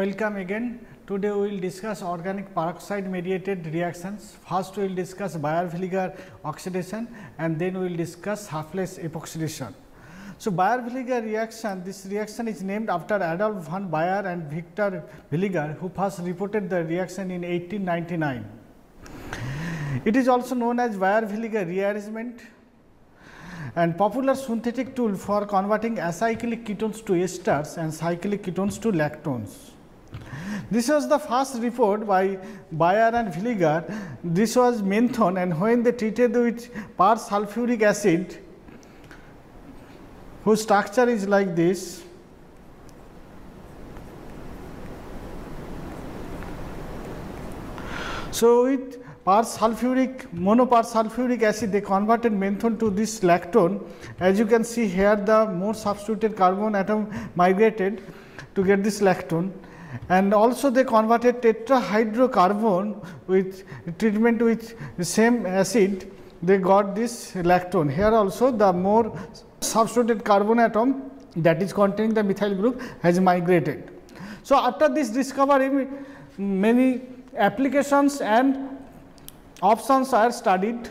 Welcome again. Today we will discuss organic peroxide mediated reactions. First we will discuss Baeyer-Villiger oxidation and then we will discuss Sharpless epoxidation. So, Baeyer-Villiger reaction, this reaction is named after Adolf von Baeyer and Victor Villiger, who first reported the reaction in 1899. It is also known as Baeyer-Villiger rearrangement, and popular synthetic tool for converting acyclic ketones to esters and cyclic ketones to lactones. This was the first report by Baeyer and Villiger. This was menthone, and when they treated with persulfuric acid, whose structure is like this, so with monoperphthalic acid, they converted menthone to this lactone. As you can see here, the more substituted carbon atom migrated to get this lactone, and also they converted tetrahydrocarbon with treatment with the same acid. They got this lactone. Here also the more substituted carbon atom that is containing the methyl group has migrated. So, after this discovery, many applications and options are studied.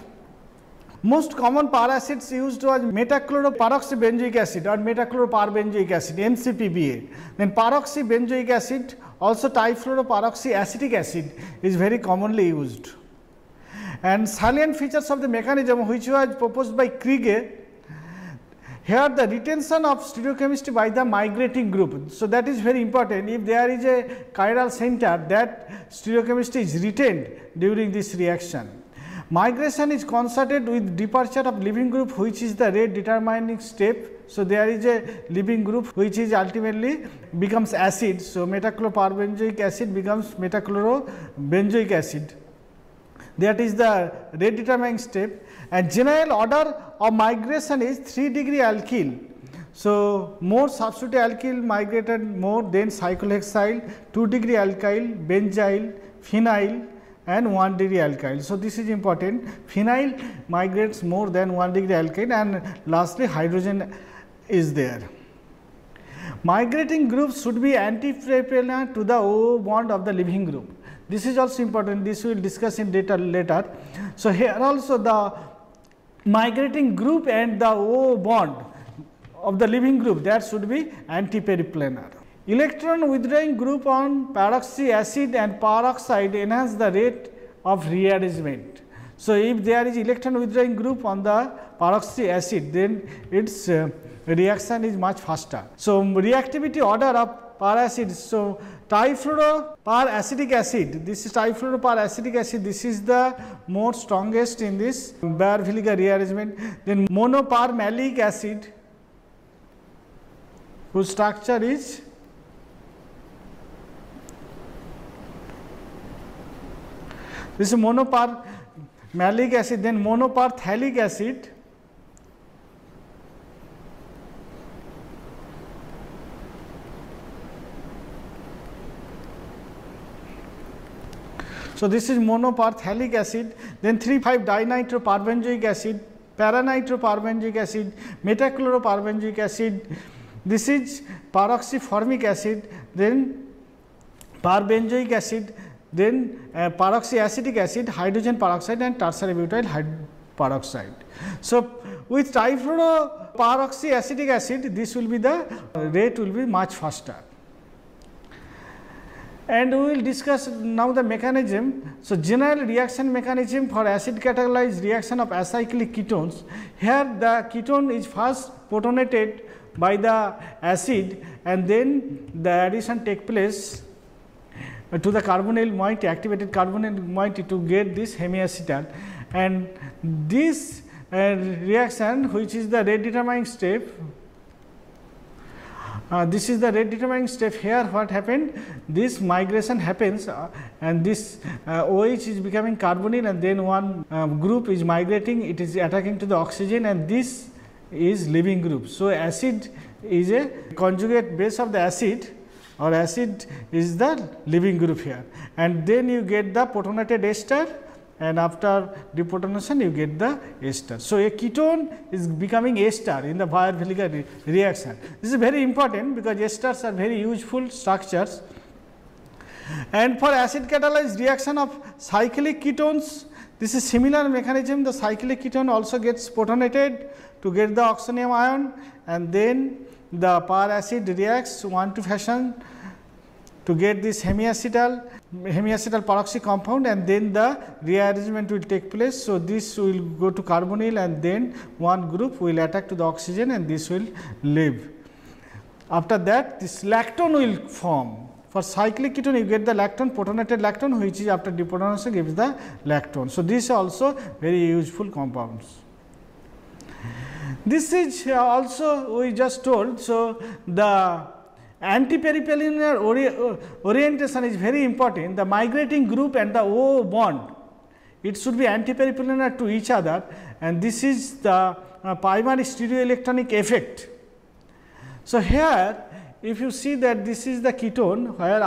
Most common paracids used was metachloroperoxybenzoic acid or metachloroperbenzoic acid (MCPBA). Then peroxybenzoic acid, also trifluoroperoxyacetic acid, is very commonly used. And salient features of the mechanism, which was proposed by Kriege, here the retention of stereochemistry by the migrating group. So, that is very important. If there is a chiral center, that stereochemistry is retained during this reaction. Migration is concerted with departure of leaving group, which is the rate determining step. So, there is a leaving group which is ultimately becomes acid. So, metachloroperbenzoic acid becomes metachlorobenzoic acid. That is the rate determining step, and general order of migration is 3-degree alkyl. So, more substituted alkyl migrated more than cyclohexyl, 2-degree alkyl, benzyl, phenyl and 1-degree alkyl. So, this is important. Phenyl migrates more than 1-degree alkyl, and lastly hydrogen is there. Migrating groups should be antiperiplanar to the O bond of the leaving group. This is also important. This we will discuss in data later. So, here also the migrating group and the O bond of the leaving group, that should be antiperiplanar. Electron withdrawing group on peroxy acid and peroxide enhance the rate of rearrangement. So, if there is electron withdrawing group on the peroxy acid, then its reaction is much faster. So, reactivity order of paracids. So, trifluoroperoxyacetic acid, this is trifluoroperoxyacetic acid, this is the more strongest in this Baeyer-Villiger rearrangement. Then monoperphthalic acid, whose structure is this is monoperphthalic acid, then monoperphthalic acid, so this is monoperphthalic acid, then 3,5-dinitroparabenzoic acid, paranitroparabenzoic acid, metachloroperbenzoic acid, this is peroxyformic acid, then parbenzoic acid, then peroxyacetic acid, hydrogen peroxide and tertiary butyl hydroperoxide. So, with trifluoroperoxyacetic acid, this will be the rate will be much faster. And we will discuss now the mechanism. So, general reaction mechanism for acid catalyzed reaction of acyclic ketones. Here the ketone is first protonated by the acid, and then the addition takes place to the carbonyl moiety, activated carbonyl moiety, to get this hemiacetal. And this reaction, which is the rate determining step, this is the rate determining step. Here what happened? This migration happens, and this OH is becoming carbonyl, and then one group is migrating, it is attacking to the oxygen, and this is leaving group. So, acid is a conjugate base of the acid, or acid is the leaving group here, and then you get the protonated ester, and after deprotonation you get the ester. So, a ketone is becoming ester in the Baeyer-Villiger reaction. This is very important because esters are very useful structures. And for acid catalyzed reaction of cyclic ketones, this is similar mechanism. The cyclic ketone also gets protonated to get the oxonium ion, and then the peracid reacts 1 to fashion to get this hemiacetal peroxy compound, and then the rearrangement will take place. So, this will go to carbonyl, and then one group will attack to the oxygen, and this will leave. After that, this lactone will form. For cyclic ketone, you get the lactone, protonated lactone, which is after deprotonation gives the lactone. So, this is also very useful compounds. This is also we just told. So, the antiperiplanar orientation is very important. The migrating group and the O bond, it should be antiperiplanar to each other, and this is the primary stereoelectronic effect. So, here if you see that this is the ketone where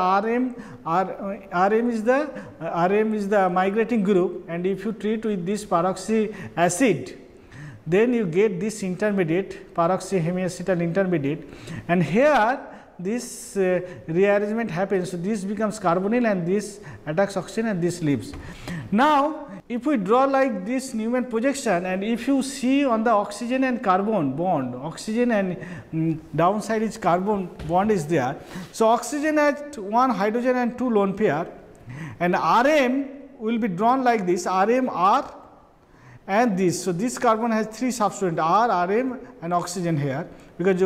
Rm is the migrating group, and if you treat with this peroxy acid, then you get this intermediate peroxy hemiacetal intermediate, and here this rearrangement happens. So, this becomes carbonyl, and this attacks oxygen, and this leaves. Now, if we draw like this Newman projection, and if you see on the oxygen and carbon bond, oxygen and downside is carbon bond is there. So, oxygen has 1 hydrogen and 2 lone pair, and Rm will be drawn like this, Rm, R and this. So, this carbon has 3 substituents, R, Rm and oxygen here, because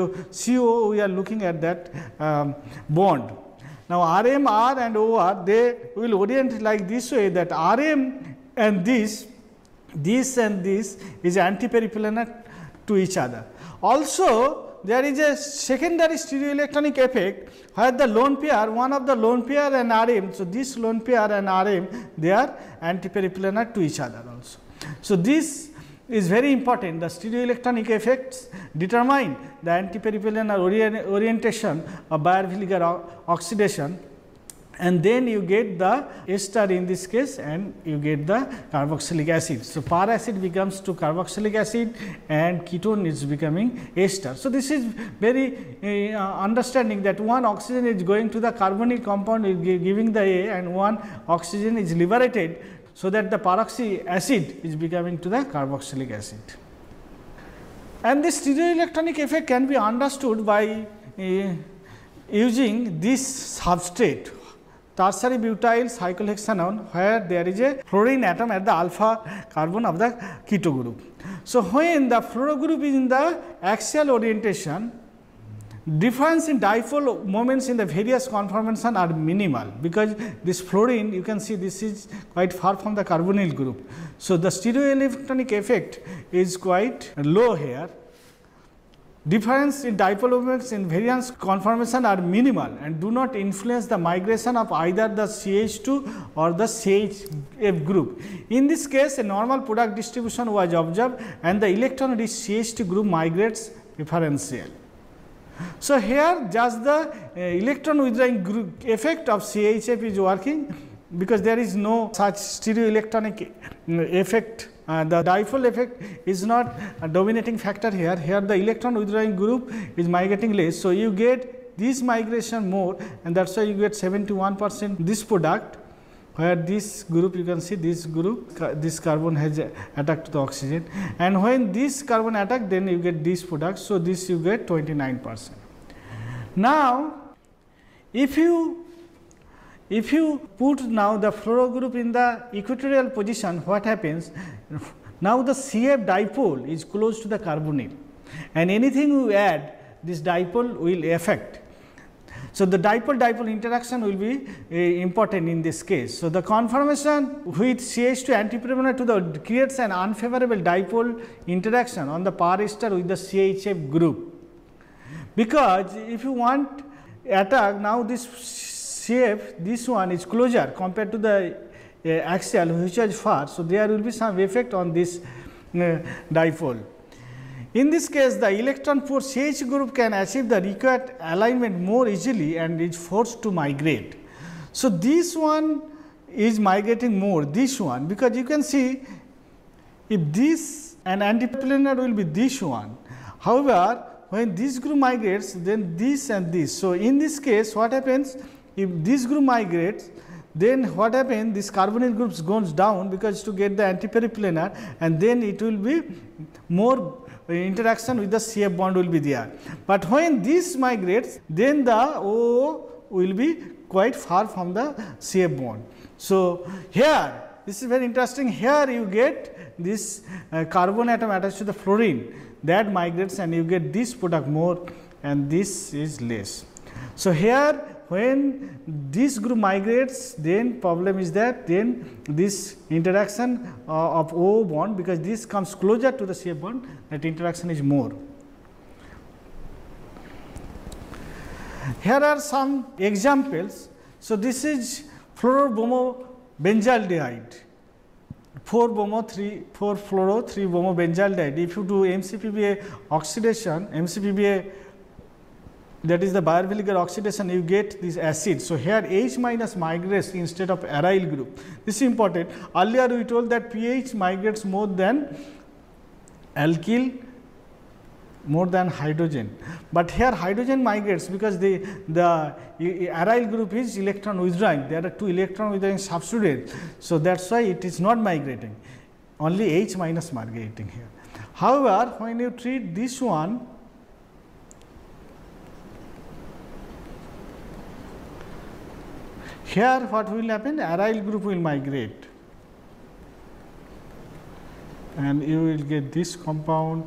CO we are looking at that bond. Now, Rm, R and OR, they will orient like this way, that Rm and this and this is antiperiplanar to each other. Also, there is a secondary stereoelectronic effect where the lone pair, one of the lone pair and Rm. So, this lone pair and Rm, they are antiperiplanar to each other also. So, this is very important. The stereoelectronic effects determine the antiperiplanar orientation of Baeyer-Villiger oxidation, and then you get the ester in this case, and you get the carboxylic acid. So, peracid becomes to carboxylic acid, and ketone is becoming ester. So, this is very understanding that one oxygen is going to the carbonyl compound giving the A, and one oxygen is liberated, so that the peroxy acid is becoming to the carboxylic acid. And this stereoelectronic effect can be understood by using this substrate, tertiary butyl cyclohexanone, where there is a fluorine atom at the alpha carbon of the keto group. So, when the fluoro group is in the axial orientation, difference in dipole moments in the various conformations are minimal, because this fluorine, you can see this is quite far from the carbonyl group. So, the stereoelectronic effect is quite low here. Difference in dipole moments in variance conformation are minimal and do not influence the migration of either the CH2 or the CHF group. In this case, a normal product distribution was observed, and the electron-rich CH2 group migrates preferentially. So, here just the electron withdrawing group effect of CHF is working, because there is no such stereoelectronic effect. The dipole effect is not a dominating factor here. Here the electron withdrawing group is migrating less. So, you get this migration more, and that is why you get 71% this product, where this group, you can see this group, this carbon has attacked the oxygen, and when this carbon attack, then you get this product. So, this you get 29%. Now, if you put now the fluoro group in the equatorial position, what happens? Now, the CF dipole is close to the carbonyl, and anything you add, this dipole will affect. So, the dipole-dipole interaction will be important in this case. So, the conformation with CH2 antiperiplanar to the creates an unfavorable dipole interaction on the par ester with the CHF group, because if you want attack, now this CF, this one is closer compared to the axial, which was far. So, there will be some effect on this dipole. In this case, the electron poor CH group can achieve the required alignment more easily and is forced to migrate. So, this one is migrating more, this one, because you can see if this an antiperiplanar will be this one. However, when this group migrates, then this and this. So, in this case, what happens? If this group migrates, then what happens, this carbonyl groups goes down because to get the antiperiplanar, and then it will be more interaction with the CF bond will be there. But when this migrates, then the O will be quite far from the CF bond. So, here this is very interesting, here you get this carbon atom attached to the fluorine that migrates and you get this product more and this is less. So, here when this group migrates, then problem is that then this interaction of O bond, because this comes closer to the CF bond, that interaction is more. Here are some examples. So, this is fluorobromobenzaldehyde, 4-bromo-3-4-fluoro-3-bromobenzaldehyde. If you do MCPBA oxidation, MCPBA, that is the Baeyer-Villiger oxidation, you get this acid. So, here H minus migrates instead of aryl group. This is important. Earlier we told that pH migrates more than alkyl, more than hydrogen, but here hydrogen migrates because the aryl group is electron withdrawing. There are two electron withdrawing substituents. So, that is why it is not migrating, only H minus migrating here. However, when you treat this one, here what will happen, aryl group will migrate and you will get this compound,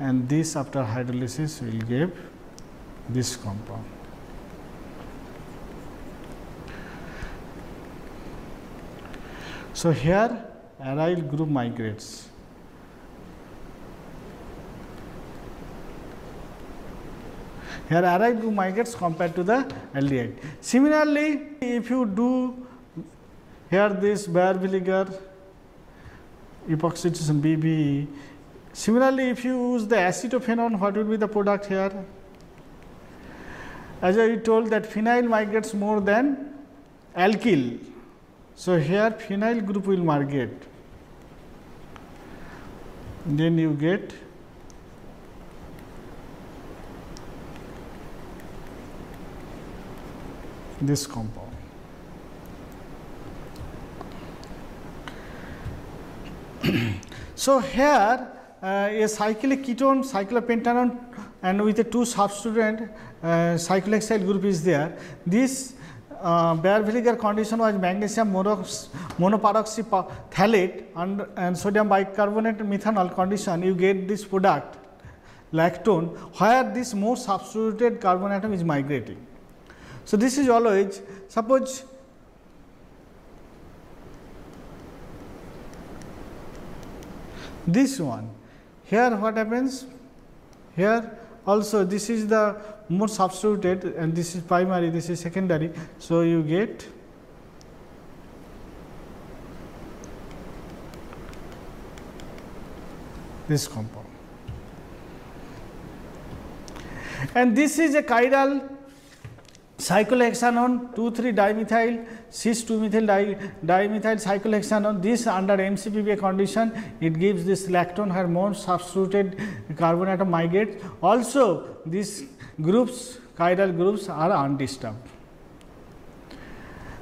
and this after hydrolysis will give this compound. So, here aryl group migrates. Here aryl group migrates compared to the aldehyde. Similarly, if you do here this Baeyer-Villiger epoxidation BBE, similarly, if you use the acetophenone, what will be the product here? As I told that phenyl migrates more than alkyl. So, here phenyl group will migrate. Then you get this compound. So, here a cyclic ketone, cyclopentanone, and with a two substituent cyclohexyl group is there. This Baeyer-Villiger condition was magnesium monoperphthalic and sodium bicarbonate methanol condition. You get this product lactone, where this more substituted carbon atom is migrating. So, this is always, suppose this one, here what happens, here also this is the more substituted and this is primary, this is secondary. So, you get this compound, and this is a chiral cyclohexanone 2,3-dimethyl, cis-2-methyl-dimethyl cyclohexanone. This under MCPBA condition, it gives this lactone, hormone substituted carbon atom migrates. Also, these groups, chiral groups are undisturbed.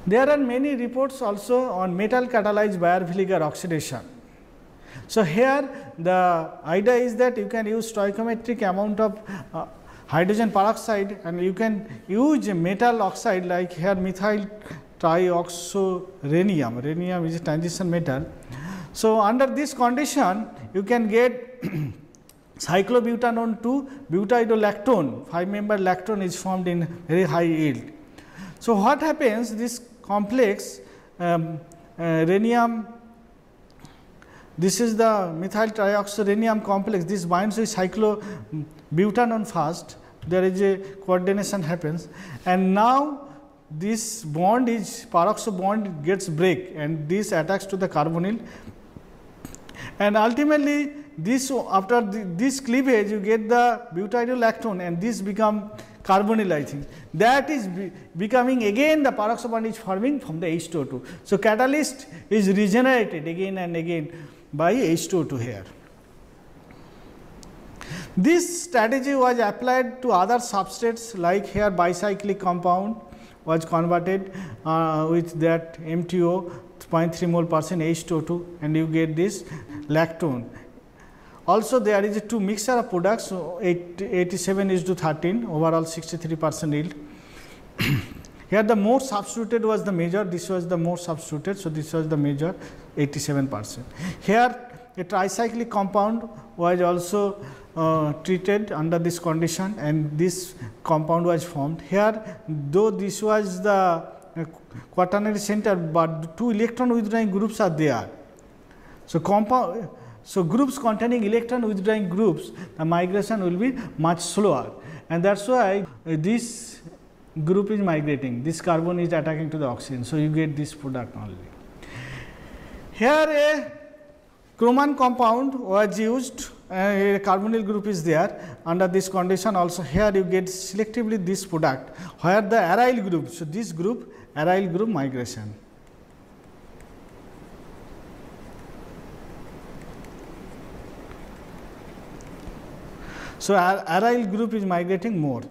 There are many reports also on metal catalyzed Baeyer-Villiger oxidation. So, here the idea is that you can use stoichiometric amount of hydrogen peroxide and you can use a metal oxide like here methyl trioxorhenium. Rhenium is a transition metal. So, under this condition you can get cyclobutanone to butidolactone, 5-member lactone is formed in very high yield. So, what happens, this complex rhenium, this is the methyl trioxorhenium complex, this binds with cyclobutanone first. There is a coordination happens, and now this bond is peroxo bond gets break and this attacks to the carbonyl, and ultimately this after this cleavage you get the butidolactone and this become carbonyl, I think that is becoming again the peroxo bond is forming from the H2O2. So, catalyst is regenerated again and again by H2O2 here. This strategy was applied to other substrates like here bicyclic compound was converted with that MTO 0.3 mole percent H2O2, and you get this lactone. Also, there is a two mixture of products, so 87:13, overall 63% yield. Here the more substituted was the major, this was the more substituted, so this was the major 87%. Here a tricyclic compound was also treated under this condition, and this compound was formed. Here, though this was the quaternary center, but two electron withdrawing groups are there. So, compound, so groups containing electron withdrawing groups, the migration will be much slower, and that is why this group is migrating, this carbon is attacking to the oxygen. So, you get this product only. Here a chroman compound was used, a carbonyl group is there. Under this condition also here you get selectively this product, where the aryl group, so this group aryl group migration. So, aryl group is migrating more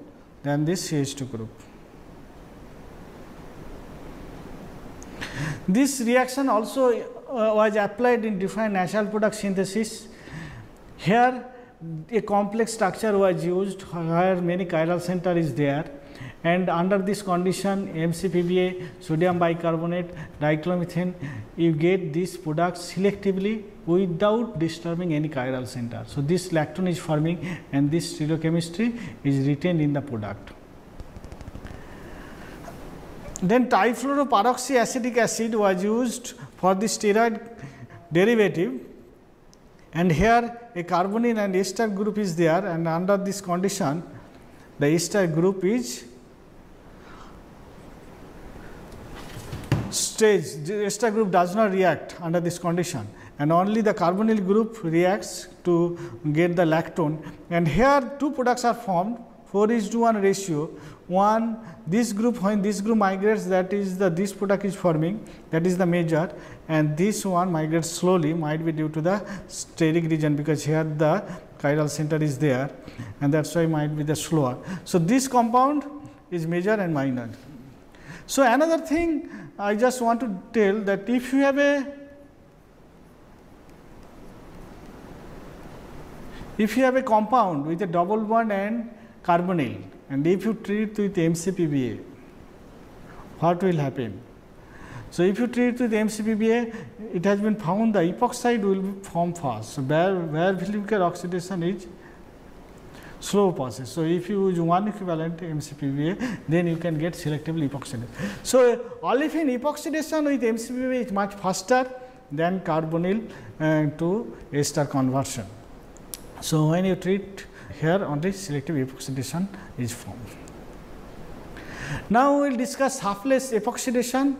than this CH2 group. This reaction also was applied in different natural product synthesis. Here a complex structure was used where many chiral center is there, and under this condition MCPBA, sodium bicarbonate, dichloromethane, you get this product selectively without disturbing any chiral center. So, this lactone is forming and this stereochemistry is retained in the product. Then trifluoroperoxyacetic acid was used for the steroid derivative, and here a carbonyl and ester group is there, and under this condition the ester group is staged. The ester group does not react under this condition, and only the carbonyl group reacts to get the lactone, and here two products are formed, 4:1 ratio. One, this group, when this group migrates, that is the this product is forming, that is the major, and this one migrates slowly, might be due to the steric region, because here the chiral center is there, and that is why might be the slower. So, this compound is major and minor. So, another thing I just want to tell that if you have a compound with a double bond and carbonyl, and if you treat with MCPBA, what will happen? So, if you treat with MCPBA, it has been found the epoxide will form fast. So, Baeyer-Villiger oxidation is slow process. So, if you use one equivalent MCPBA, then you can get selectively epoxidation. So, olefin epoxidation with MCPBA is much faster than carbonyl to ester conversion. So, when you treat here only selective epoxidation is formed. Now, we will discuss Sharpless epoxidation.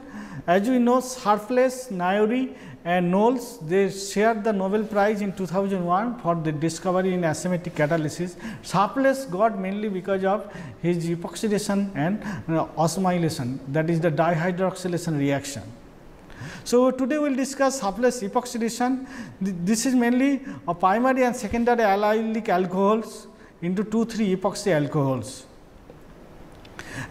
As we know, Sharpless, Nauri and Knowles, they shared the Nobel Prize in 2001 for the discovery in asymmetric catalysis. Sharpless got mainly because of his epoxidation and osmolation, that is the dihydroxylation reaction. So, today we will discuss Sharpless epoxidation. This is mainly a primary and secondary allylic alcohols into 2,3 epoxy alcohols.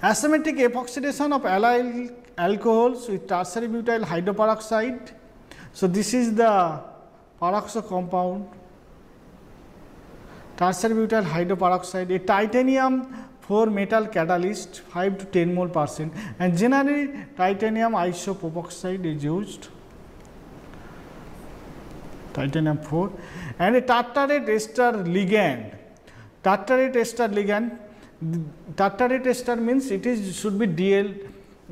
Asymmetric epoxidation of allylic alcohols with tertiary butyl hydroperoxide. So, this is the peroxo compound, tertiary butyl hydroperoxide, a titanium 4 metal catalyst 5 to 10 mole percent, and generally titanium isopropoxide is used, titanium 4, and a tartrate ester ligand. Tartrate ester ligand, tartrate ester means it is should be DL,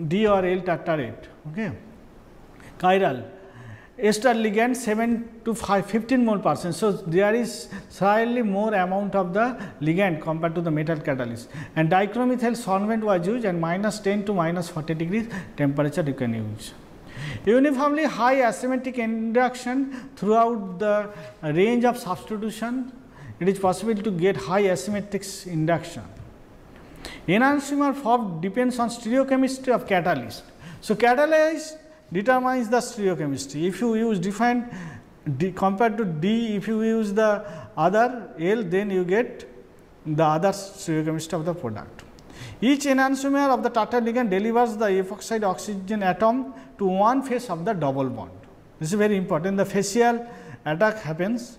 D or L tartrate, okay. Chiral ester ligand 7 to 15 mole percent. So, there is slightly more amount of the ligand compared to the metal catalyst, and dichromethyl solvent was used, and -10 to -40 degrees temperature you can use. Uniformly high asymmetric induction throughout the range of substitution, it is possible to get high asymmetric induction. Enantiomer form depends on stereochemistry of catalyst. So, catalyst determines the stereochemistry. If you use different D compared to D, if you use the other L, then you get the other stereochemistry of the product. Each enantiomer of the tartar ligand delivers the epoxide oxygen atom to one face of the double bond. This is very important. The facial attack happens.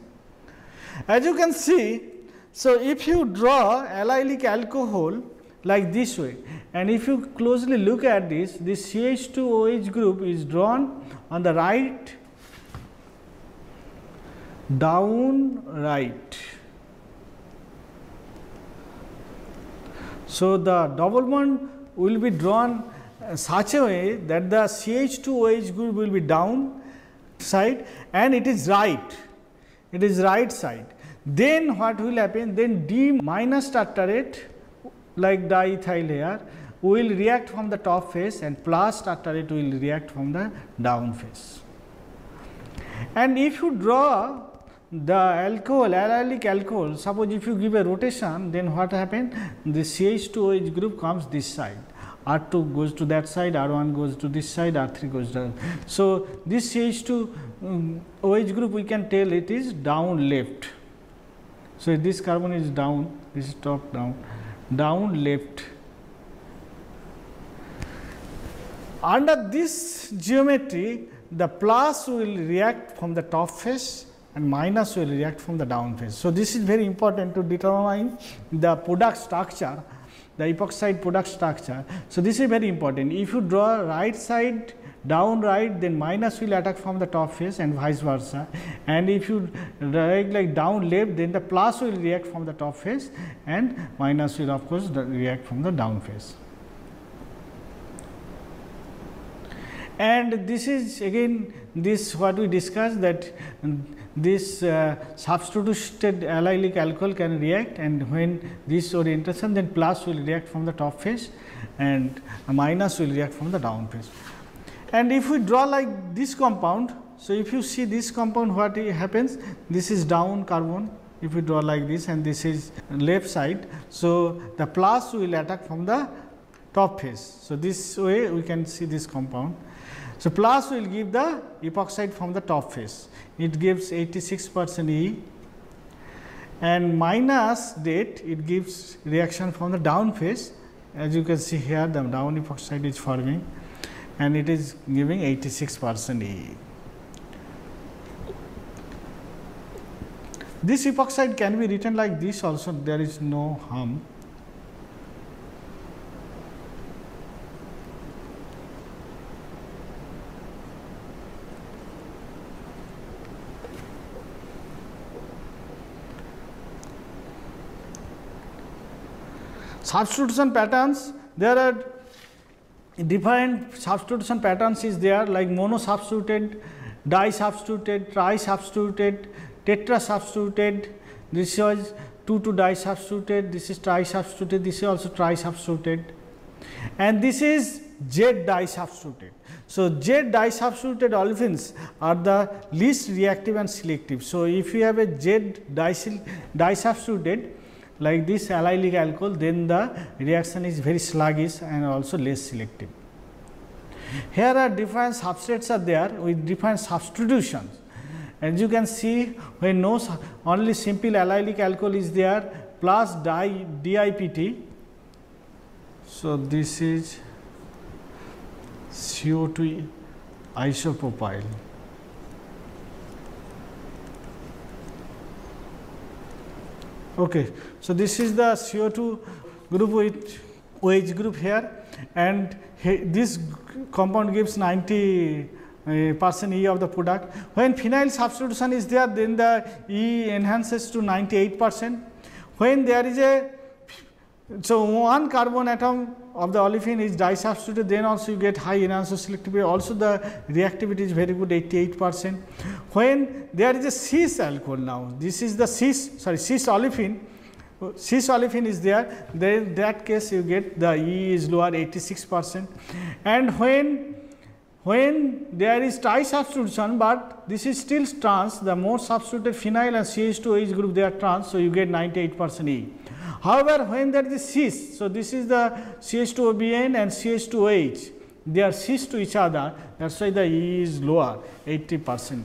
As you can see, so if you draw allylic alcohol like this way, and if you closely look at this, this CH2OH group is drawn on the right, down right. So, the double bond will be drawn such a way that the CH2OH group will be down side and it is right side. Then what will happen? Then D minus tartrate like diethyl here will react from the top face and plus tartrate will react from the down face. And if you draw the alcohol, allylic alcohol, suppose if you give a rotation, then what happens? The CH2OH group comes this side, R2 goes to that side, R1 goes to this side, R3 goes down. So, this CH2OH group we can tell it is down left. So, this carbon is down, this is top down, down left. Under this geometry, the plus will react from the top face and minus will react from the down phase. So, this is very important to determine the product structure, the epoxide product structure. So, this is very important. If you draw right side down right, then minus will attack from the top phase and vice versa, and if you direct like down left, then the plus will react from the top phase and minus will of course react from the down phase. And this is again this what we discussed, that this substituted allylic alcohol can react, and when this orientation, then plus will react from the top face and minus will react from the down face. And if we draw like this compound, so if you see this compound, what happens? This is down carbon, if you draw like this, and this is left side. So, the plus will attack from the top face. So, this way we can see this compound. So, plus will give the epoxide from the top face, it gives 86% E, and minus that it gives reaction from the down face. As you can see here, the down epoxide is forming and it is giving 86% E. This epoxide can be written like this also, there is no harm. Substitution patterns, there are different substitution patterns is there, like mono substituted, di substituted, tri substituted, tetra substituted, this was 2,2 di substituted, this is tri substituted, this is also tri substituted, and this is Z di substituted. So, Z di substituted olefins are the least reactive and selective. So, if you have a Z di substituted like this allylic alcohol, then the reaction is very sluggish and also less selective. Here are different substrates are there with different substitutions. As you can see, when no only simple allylic alcohol is there plus DIPT. So, this is CO2 isopropyl. Okay. So, this is the CO2 group with OH group here, and this compound gives 90% E of the product. When phenyl substitution is there, then the E enhances to 98%. When there is a, so one carbon atom of the olefin is disubstituted, then also you get high enantioselectivity, also the reactivity is very good, 88%. When there is a cis alcohol now, this is the cis olefin is there, then in that case you get the E is lower, 86%. And when there is tri substitution, but this is still trans, the more substituted phenyl and CH2OH group, they are trans, so you get 98% E. However, when there is cis, so this is the CH2OBN and CH2OH, they are cis to each other, that is why the E is lower, 80%.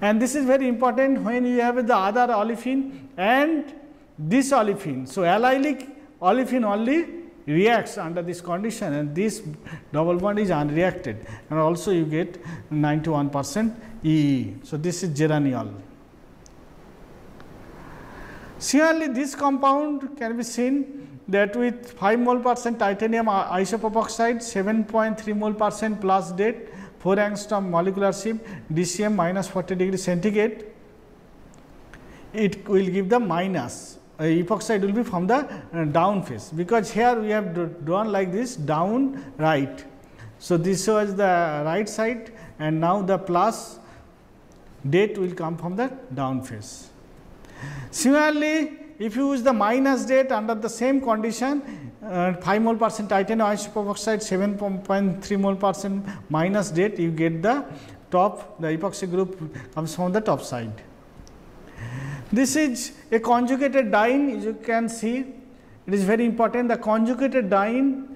And this is very important when you have the other olefin and this olefin. So, allylic olefin only reacts under this condition, and this double bond is unreacted, and also you get 91% ee. So, this is geraniol. Similarly, this compound can be seen that with 5 mole% titanium isopropoxide, 7.3 mole% plus date, 4 angstrom molecular sieve, DCM -40°C, it will give the minus. Epoxide will be from the down face, because here we have drawn like this down right. So, this was the right side, and now the plus date will come from the down face. Similarly, if you use the minus date under the same condition, 5 mole% titanium isopropoxide, 7.3 mole% minus date, you get the top, the epoxy group comes from the top side. This is a conjugated diene, as you can see, it is very important. The conjugated diene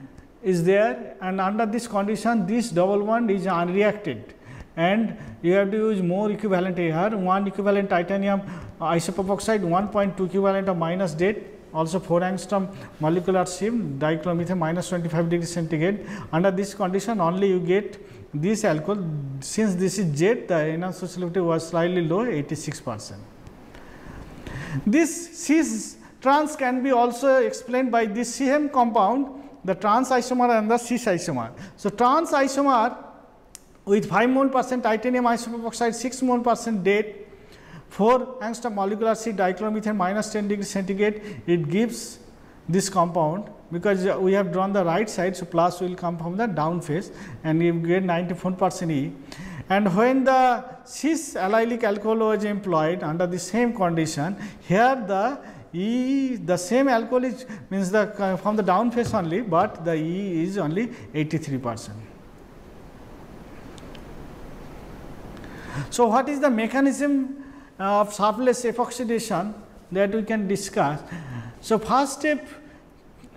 is there, and under this condition, this double bond is unreacted, and you have to use more equivalent here. 1 equivalent titanium isopropoxide, 1.2 equivalent of minus date, also 4 angstrom molecular sieve, dichloromethane -25°C. Under this condition, only you get this alcohol. Since this is jet, the enantioselectivity was slightly low, 86%. This cis trans can be also explained by this CM compound, the trans isomer and the cis isomer. So, trans isomer with 5 mole% titanium isopropoxide, 6 mole% date, 4 angstrom molecular sieve, dichloromethane -10°C, it gives this compound, because we have drawn the right side. So, plus will come from the down face, and you get 94% E. And when the cis allylic alcohol was employed under the same condition, here the E, the same alcohol is, means the from the down face only, but the E is only 83%. So, what is the mechanism of Sharpless epoxidation that we can discuss? So, first step,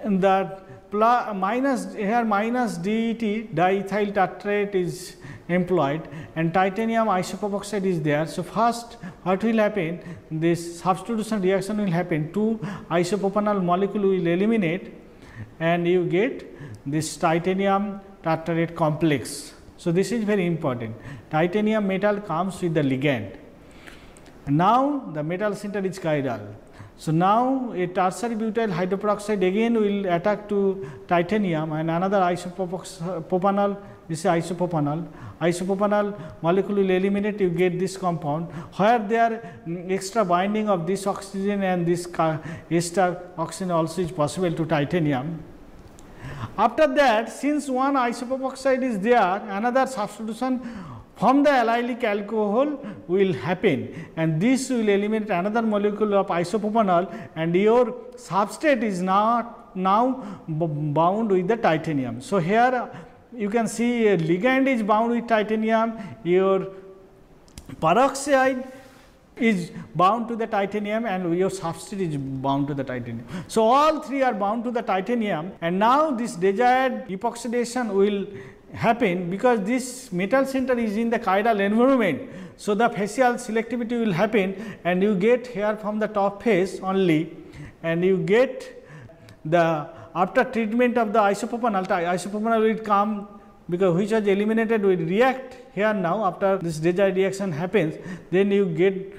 the minus here minus DET, diethyl tartrate, is employed, and titanium isopropoxide is there. So, first what will happen, this substitution reaction will happen, 2 isopropanol molecule will eliminate, and you get this titanium tartrate complex. So, this is very important. Titanium metal comes with the ligand. Now, the metal center is chiral. So, now a tertiary butyl hydroperoxide again will attack to titanium, and another isopropanol, this is isopropanol, molecule will eliminate, you get this compound, where there extra binding of this oxygen and this ester oxygen also is possible to titanium. After that, since one isopropoxide is there, another substitution from the allylic alcohol will happen, and this will eliminate another molecule of isopropanol, and your substrate is now bound with the titanium. So, here you can see a ligand is bound with titanium, your peroxide is bound to the titanium, and your substrate is bound to the titanium. So, all three are bound to the titanium, and now this desired epoxidation will happen, because this metal center is in the chiral environment. So, the facial selectivity will happen, and you get here from the top face only, and you get the after treatment of the isopropanol, will come, because which was eliminated will react here now. After this desired reaction happens, then you get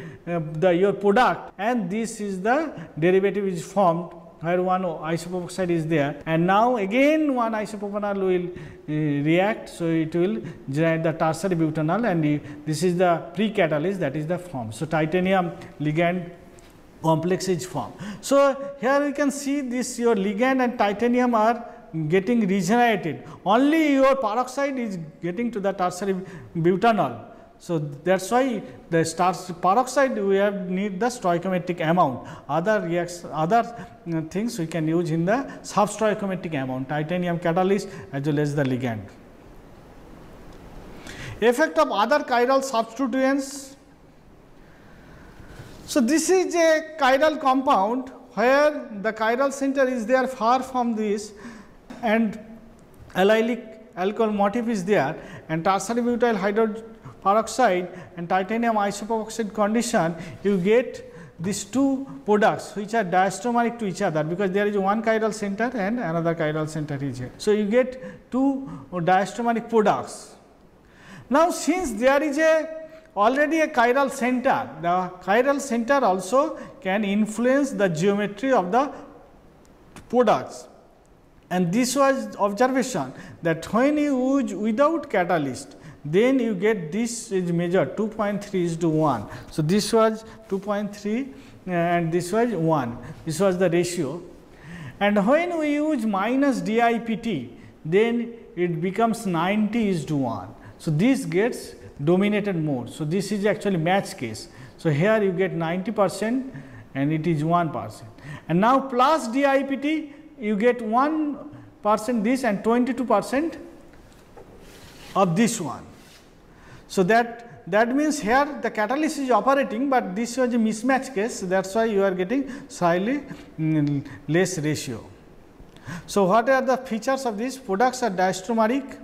your product, and this is the derivative is formed, where one isopropoxide is there, and now again one isopropanol will react. So, it will generate the tertiary butanol, and this is the pre-catalyst, that is the form. So, titanium ligand complex is formed. So, here you can see this, your ligand and titanium are getting regenerated, only your peroxide is getting to the tertiary butanol. So, that is why the peroxide we have need the stoichiometric amount, other things we can use in the substoichiometric amount, titanium catalyst as well as the ligand. Effect of other chiral substituents. So, this is a chiral compound where the chiral center is there far from this, and allylic alcohol motif is there, and tertiary butyl hydroperoxide and titanium isopropoxide condition, you get these two products which are diastereomeric to each other, because there is one chiral center and another chiral center is here. So, you get two diastereomeric products. Now, since there is already a chiral center, the chiral center also can influence the geometry of the products. And this was observation that when you use without catalyst, then you get this is measured 2.3:1. So, this was 2.3 and this was 1, this was the ratio. And when we use minus DIPT, then it becomes 90:1. So, this gets dominated more. So, this is actually match case. So, here you get 90% and it is 1%. And now, plus DIPT, you get 1% this and 22% of this one. So, that means here the catalyst is operating, but this was a mismatch case. That is why you are getting slightly less ratio. So, what are the features of these? Products are diastereomeric.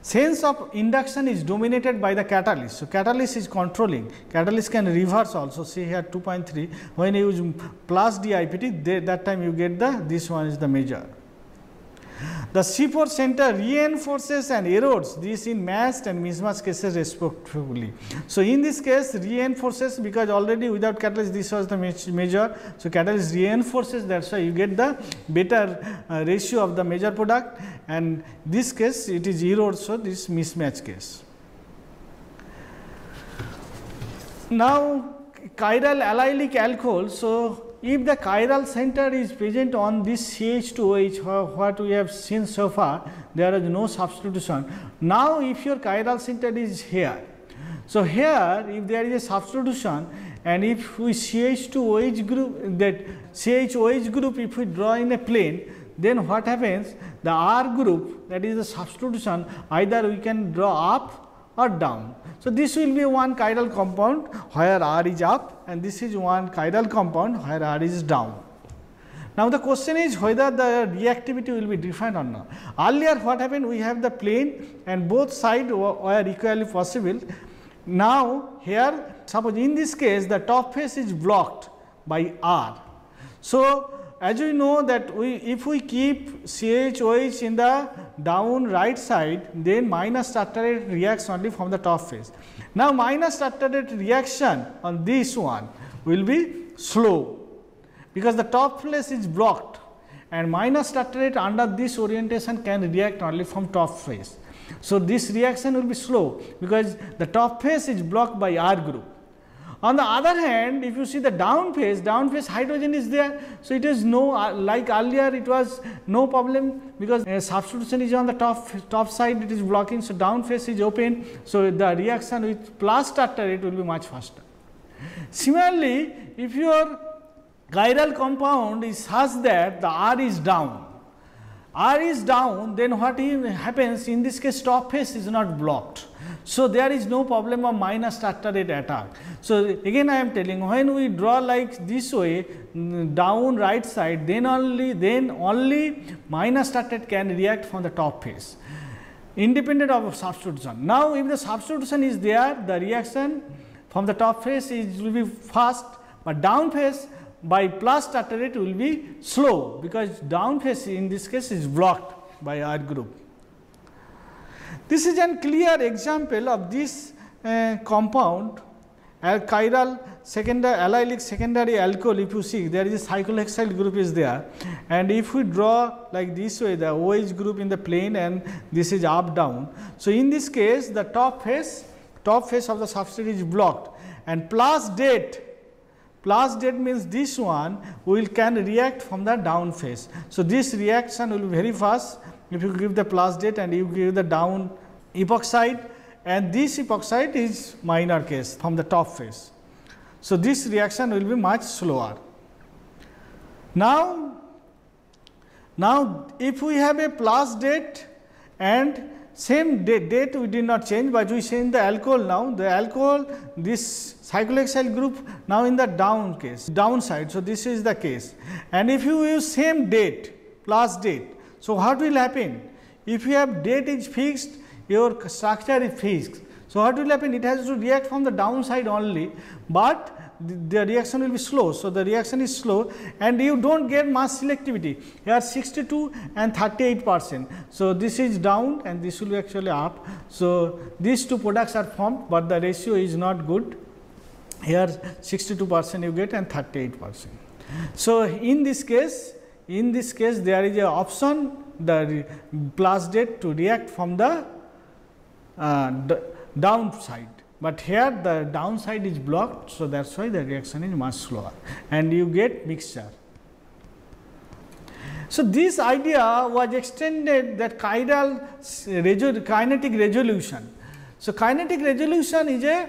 Sense of induction is dominated by the catalyst. So, catalyst is controlling. Catalyst can reverse also. See here 2.3. When you use plus DIPT, that time you get this one is the measure. The C4 center reinforces and erodes this in matched and mismatched cases respectively. So, in this case reinforces, because already without catalyst this was the measure. So, catalyst reinforces, that is why you get the better ratio of the measure product, and this case it is erodes, so this mismatch case. Now, chiral allylic alcohol. So, if the chiral center is present on this CH2OH, what we have seen so far, there is no substitution. Now, if your chiral center is here, so here if there is a substitution and if we CH2OH group, that CHOH group if we draw in a plane, then what happens? The R group, that is the substitution, either we can draw up or down. So, this will be one chiral compound where R is up, and this is one chiral compound where R is down. Now, the question is whether the reactivity will be defined or not. Earlier what happened? We have the plane and both sides were equally possible. Now, here suppose in this case the top face is blocked by R. So, as you know that if we keep CHOH in the down right side, then minus tartrate reacts only from the top phase. Now, minus tartrate reaction on this one will be slow, because the top phase is blocked and minus tartrate under this orientation can react only from top phase. So, this reaction will be slow because the top phase is blocked by R group. On the other hand, if you see the down phase hydrogen is there. So, it is no, like earlier it was no problem, because substitution is on the top side, it is blocking. So, down phase is open. So, the reaction with plus tartrate will be much faster. Similarly, if your chiral compound is such that the R is down, then what happens? In this case, top phase is not blocked. So, there is no problem of minus tartrate attack. So, again I am telling, when we draw like this way down right side, then only minus tartrate can react from the top phase independent of substitution. Now, if the substitution is there, the reaction from the top phase will be fast, but down phase by plus tartrate will be slow, because down phase in this case is blocked by R group. This is a clear example of this compound, a chiral allylic secondary alcohol. If you see, there is a cyclohexyl group is there, and if we draw like this way, the OH group in the plane and this is up down. So, in this case the top face of the substrate is blocked, and plus date means this one can react from the down phase. So, this reaction will be very fast. If you give the plus date and you give the down epoxide, and this epoxide is minor case from the top phase. So, this reaction will be much slower. Now, if we have a plus date and same date we did not change, but we change the alcohol now. The alcohol, this cyclohexyl group now in the downside. So, this is the case, and if you use same date, plus date. So, what will happen? If you have date is fixed, your structure is fixed. So, what will happen? It has to react from the downside only, but the reaction will be slow. So, the reaction is slow and you do not get mass selectivity. Here 62 and 38%. So, this is down and this will be actually up. So, these two products are formed, but the ratio is not good. Here 62% you get and 38%. So, in this case there is a option, the plasdate to react from the downside, but here the downside is blocked. So, that is why the reaction is much slower and you get mixture. So, this idea was extended that kinetic resolution. So, kinetic resolution is a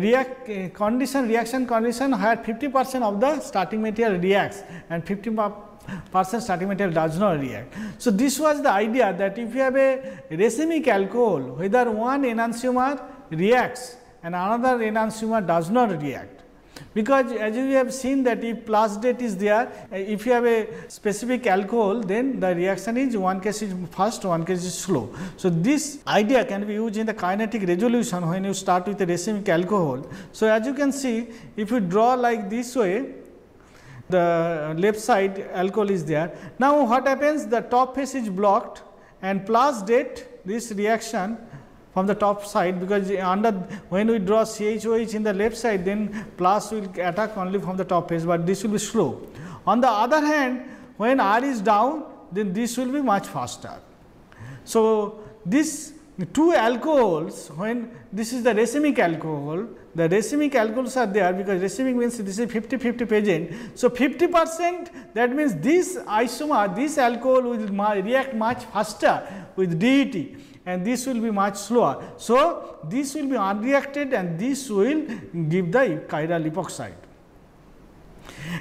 reaction condition where 50% of the starting material reacts and 50% starting material does not react. So, this was the idea that if you have a racemic alcohol, whether one enantiomer reacts and another enantiomer does not react, because as you have seen that if plasdate is there, if you have a specific alcohol, then the reaction is one case is fast, one case is slow. So, this idea can be used in the kinetic resolution when you start with a racemic alcohol. So, as you can see, if you draw like this way, the left side alcohol is there. Now, what happens? The top face is blocked and plasdate, this reaction from the top side, because under when we draw CHOH in the left side, then plus will attack only from the top face, but this will be slow. On the other hand, when R is down, then this will be much faster. So, these two alcohols, when this is the racemic alcohol, the racemic alcohols are there, because racemic means this is 50-50 present. So, 50% that means this isomer, this alcohol will react much faster with DET and this will be much slower. So, this will be unreacted and this will give the chiral epoxide.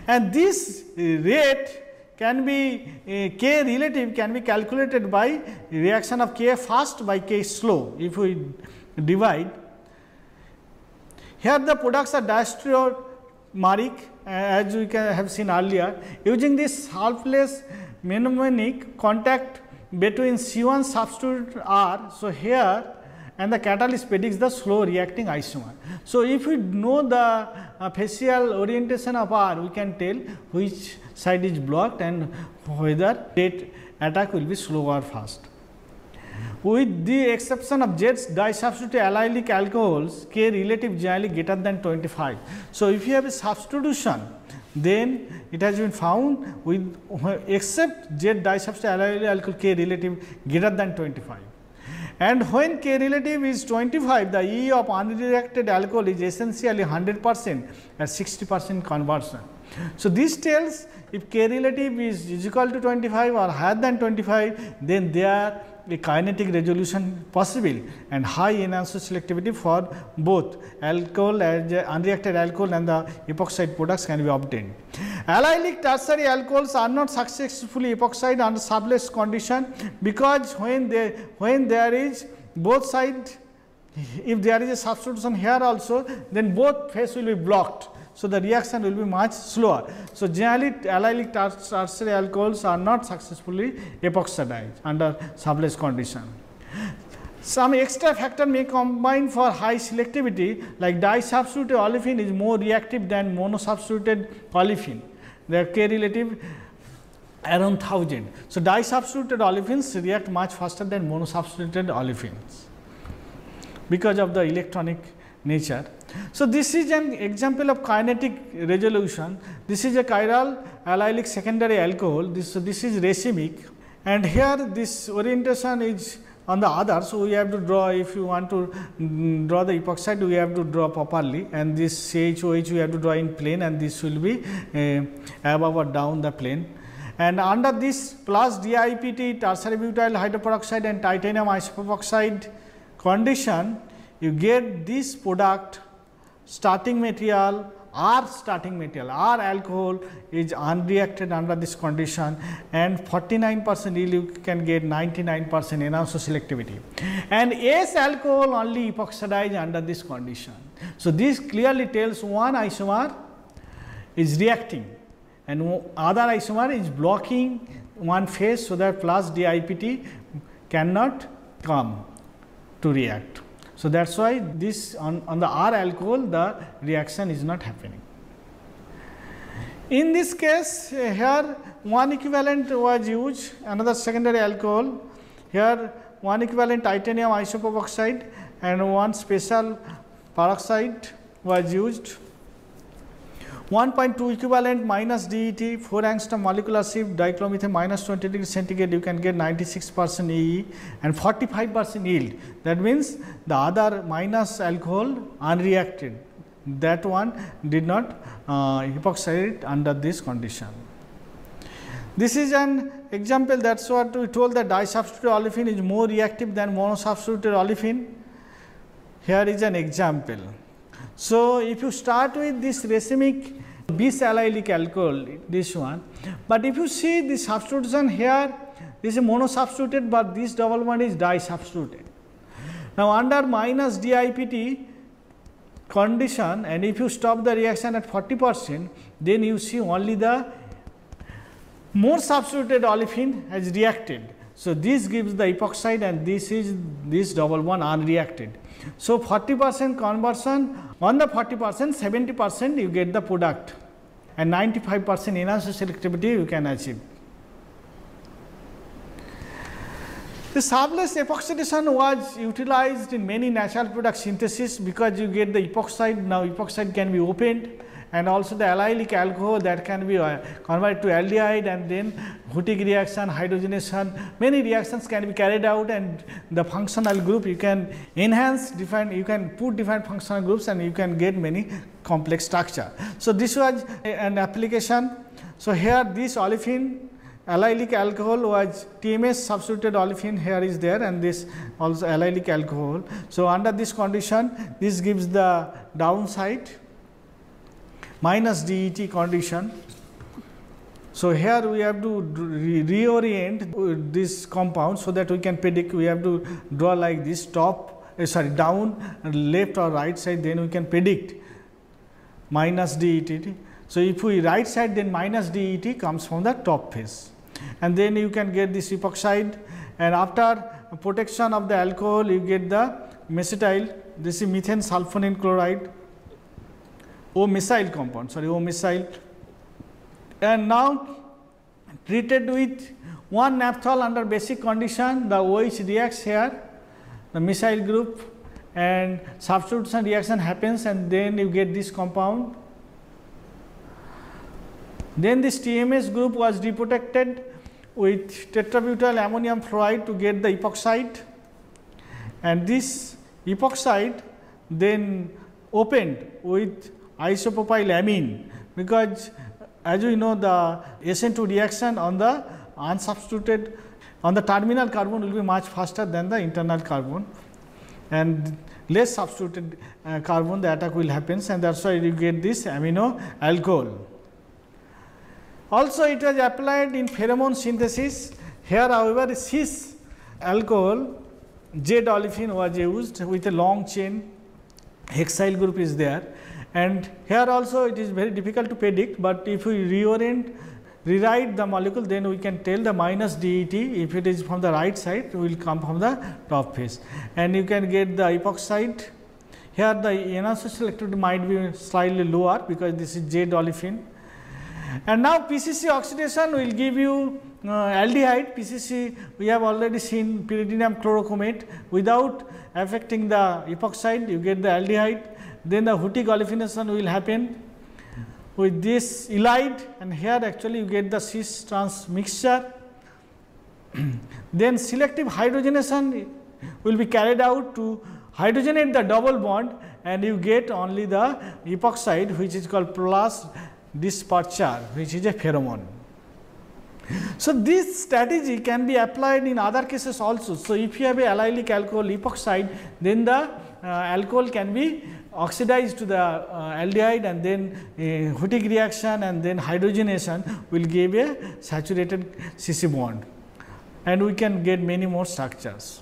And this rate can be K relative can be calculated by reaction of K fast by K slow if we divide. Here the products are diastereomeric as we have seen earlier. Using this Sharpless mnemonic, contact between C1 substitute R. So, here and the catalyst predicts the slow reacting isomer. So, if we know the facial orientation of R, we can tell which side is blocked and whether rate attack will be slow or fast. With the exception of Z disubstituted allylic alcohols, K relative generally greater than 25. So, if you have a substitution, then it has been found with except Z disubstituted allylic alcohol K relative greater than 25. And when K relative is 25, the E of unreacted alcohol is essentially 100% at 60% conversion. So, this tells if K relative is equal to 25 or higher than 25, then there a kinetic resolution possible and high enantioselectivity for both alcohol as unreacted alcohol and the epoxide products can be obtained. Allylic tertiary alcohols are not successfully epoxide under Sharpless condition, because when there is both sides, if there is a substitution here also, then both face will be blocked. So, the reaction will be much slower. So, generally allylic tertiary alcohols are not successfully epoxidized under Sharpless condition. Some extra factor may combine for high selectivity, like disubstituted olefin is more reactive than monosubstituted olefin. Their K relative around 1000. So, disubstituted olefins react much faster than monosubstituted olefins because of the electronic nature. So, this is an example of kinetic resolution. This is a chiral allylic secondary alcohol. This is racemic, and here this orientation is on the other. So, we have to draw, if you want to draw the epoxide, we have to draw properly, and this CHOH we have to draw in plane, and this will be above or down the plane. And under this plus DIPT, tertiary butyl hydroperoxide and titanium isopropoxide condition, you get this product starting material, R alcohol is unreacted under this condition, and 49% yield you can get 99% enantioselectivity, and S alcohol only epoxidized under this condition. So, this clearly tells one isomer is reacting and other isomer is blocking one phase, so that plus DIPT cannot come to react. So, that is why this on the R alcohol the reaction is not happening. In this case, here one equivalent was used, another secondary alcohol. Here one equivalent titanium isopropoxide and one special peroxide was used. 1.2 equivalent minus DET, 4 angstrom molecular shift, dichloromethane minus 20 degree centigrade, you can get 96% EE and 45% yield. That means the other minus alcohol unreacted, that one did not hypoxylate under this condition. This is an example, that is what we told, that disubstituted olefin is more reactive than monosubstituted olefin. Here is an example. So, if you start with this racemic bis allylic alcohol, this one, but if you see the substitution here, this is monosubstituted, but this double bond is disubstituted. Now, under minus DIPT condition, and if you stop the reaction at 40%, then you see only the more substituted olefin has reacted. So, this gives the epoxide and this is this double bond unreacted. So, 40% conversion, on the 40%, 70% you get the product and 95% enantioselectivity you can achieve. The Sharpless epoxidation was utilized in many natural product synthesis because you get the epoxide. Now, epoxide can be opened, and also the allylic alcohol that can be converted to aldehyde, and then Wittig reaction, hydrogenation, many reactions can be carried out, and the functional group you can enhance different, you can put different functional groups and you can get many complex structure. So, this was an application. So, here this olefin allylic alcohol was TMS substituted olefin, here is there, and this also allylic alcohol. So, under this condition, this gives the downside minus DET condition. So, here we have to reorient this compound so that we can predict. We have to draw like this top, sorry, down, left or right side, then we can predict minus DET. So, if we right side, then minus DET comes from the top phase, and then you can get this epoxide, and after protection of the alcohol you get the mesityl, this is methane sulfonane chloride, O-methyl compound, sorry, O-methyl, and now treated with 1 naphthol under basic condition. The OH reacts here, the methyl group, and substitution reaction happens, and then you get this compound. Then this TMS group was deprotected with tetrabutyl ammonium fluoride to get the epoxide, and this epoxide then opened with isopropylamine, because as we know the SN2 reaction on the unsubstituted, on the terminal carbon will be much faster than the internal carbon, and less substituted carbon the attack will happen, and that is why you get this amino alcohol. Also, it was applied in pheromone synthesis. Here however, cis alcohol Z olefin was used with a long chain, hexyl group is there. And here also it is very difficult to predict, but if we reorient, rewrite the molecule, then we can tell the minus DET, if it is from the right side, will come from the top phase, and you can get the epoxide. Here the enantioselectivity might be slightly lower because this is Z olefin. And now PCC oxidation will give you aldehyde. PCC we have already seen, pyridinium chlorochromate, without affecting the epoxide you get the aldehyde. Then the Wittig olefination will happen with this elide, and here actually you get the cis trans mixture. Then selective hydrogenation will be carried out to hydrogenate the double bond, and you get only the epoxide, which is called plus disperture, which is a pheromone. So, this strategy can be applied in other cases also. So, if you have a allylic alcohol epoxide, then the alcohol can be oxidized to the aldehyde, and then Wittig reaction and then hydrogenation will give a saturated CC bond, and we can get many more structures.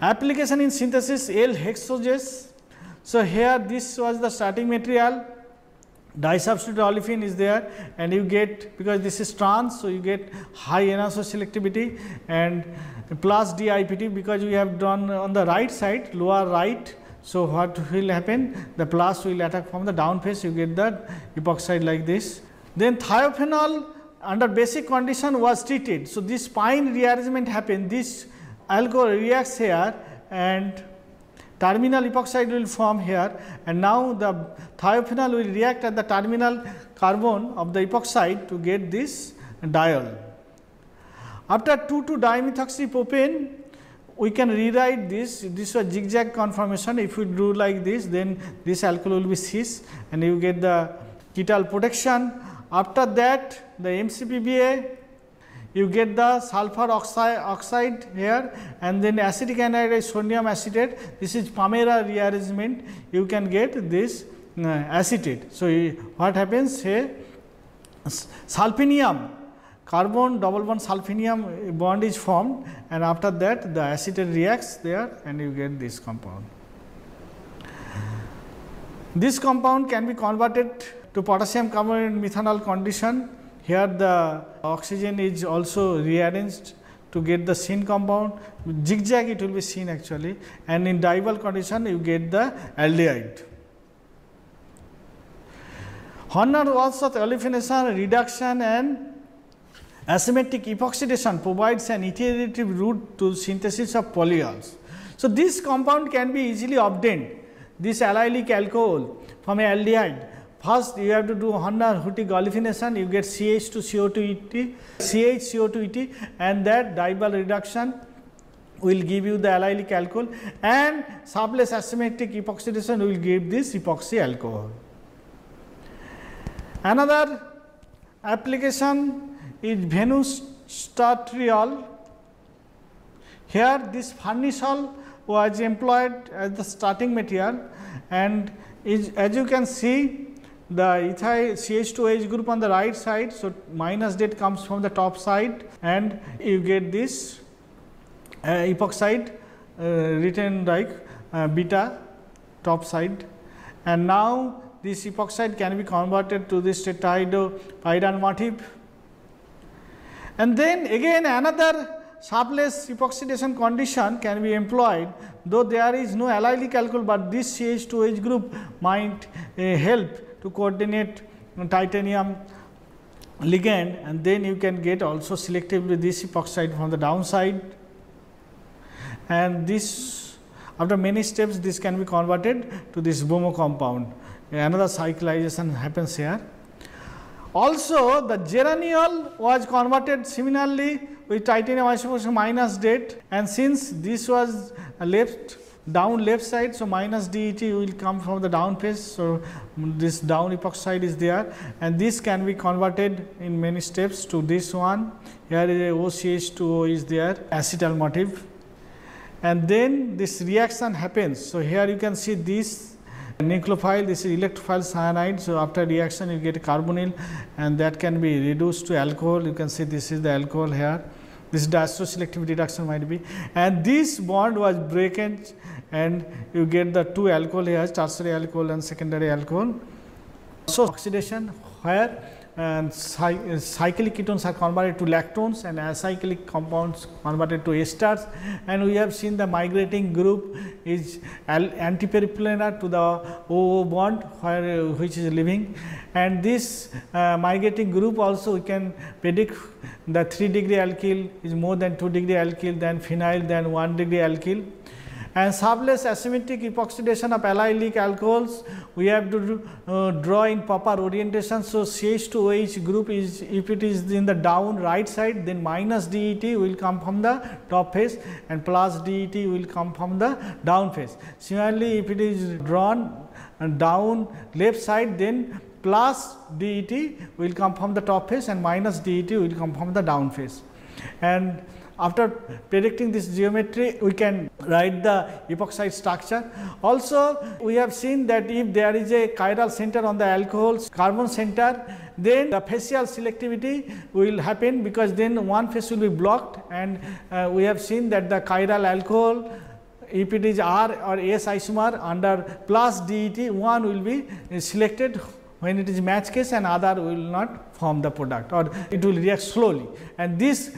Application in synthesis L-hexoses. So, here this was the starting material. Disubstituted olefin is there, and you get, because this is trans, so you get high enantioselectivity, and plus DIPT, because we have done on the right side, lower right. So, what will happen? The plus will attack from the down phase, you get the epoxide like this. Then thiophenol under basic condition was treated. So, this spine rearrangement happened, this alcohol reacts here and terminal epoxide will form here, and now the thiophenol will react at the terminal carbon of the epoxide to get this diol. After 2,2-dimethoxypropane, we can rewrite this. This was zigzag conformation. If you do like this, then this alcohol will be cis and you get the ketal protection. After that, the MCPBA, you get the sulfur oxide here, and then acetic anhydride sodium acetate. This is Pamera rearrangement. You can get this acetate. So, what happens here? Sulfinium, carbon double bond sulfinium bond is formed, and after that the acetate reacts there and you get this compound. This compound can be converted to potassium carbonate methanol condition. Here the oxygen is also rearranged to get the syn compound. Zigzag it will be syn actually, and in diol condition you get the aldehyde. Horner-Wadsworth olefination reduction and asymmetric epoxidation provides an iterative route to synthesis of polyols. So, this compound can be easily obtained, this allylic alcohol from aldehyde. First, you have to do Horner-Wadsworth olefination, you get CH CO2ET, and that diol reduction will give you the allylic alcohol, and Sharpless asymmetric epoxidation will give this epoxy alcohol. Another application is venous tartriol. Here, this farnesol was employed as the starting material, and as you can see, the ethyl CH2OH group on the right side. So, minus that comes from the top side and you get this epoxide written like beta top side, and now this epoxide can be converted to this tetrahydropyran motif. And then again another Sharpless epoxidation condition can be employed, though there is no allylic alcohol, but this CH2OH group might help to coordinate titanium ligand, and then you can get also selectively this epoxide from the downside, and this after many steps this can be converted to this bromo compound. Another cyclization happens here. Also, the geraniol was converted similarly with titanium isopropoxide minus DET, and since this was left down left side, so minus DET will come from the down face. So, this down epoxide is there, and this can be converted in many steps to this one. Here is a OCH2O is there, acetal motif, and then this reaction happens. So, here you can see this nucleophile, this is electrophile cyanide. So, after reaction you get a carbonyl, and that can be reduced to alcohol. You can see this is the alcohol here. This diastereoselective reduction might be, and this bond was breakage, and you get the two alcohol here, tertiary alcohol and secondary alcohol. So, oxidation where cyclic ketones are converted to lactones and acyclic compounds converted to esters, and we have seen the migrating group is antiperiplanar to the OO bond where which is leaving, and this migrating group also we can predict the 3-degree alkyl is more than 2-degree alkyl than phenyl than 1-degree alkyl. And Sharpless asymmetric epoxidation of allylic alcohols, we have to draw in proper orientation. So, CH2OH group is, if it is in the down right side, then minus DET will come from the top face and plus DET will come from the down face. Similarly, if it is drawn down left side, then plus DET will come from the top face and minus DET will come from the down face. And after predicting this geometry, we can write the epoxide structure. Also, we have seen that if there is a chiral center on the alcohol's carbon center, then the facial selectivity will happen, because then one face will be blocked, and we have seen that the chiral alcohol, if it is R or S isomer under plus DET, one will be selected when it is match case, and other will not form the product, or it will react slowly. And this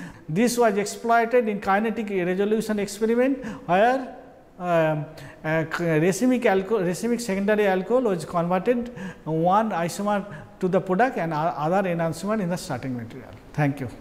was exploited in kinetic resolution experiment, where racemic secondary alcohol was converted one isomer to the product and other enantiomer in the starting material. Thank you.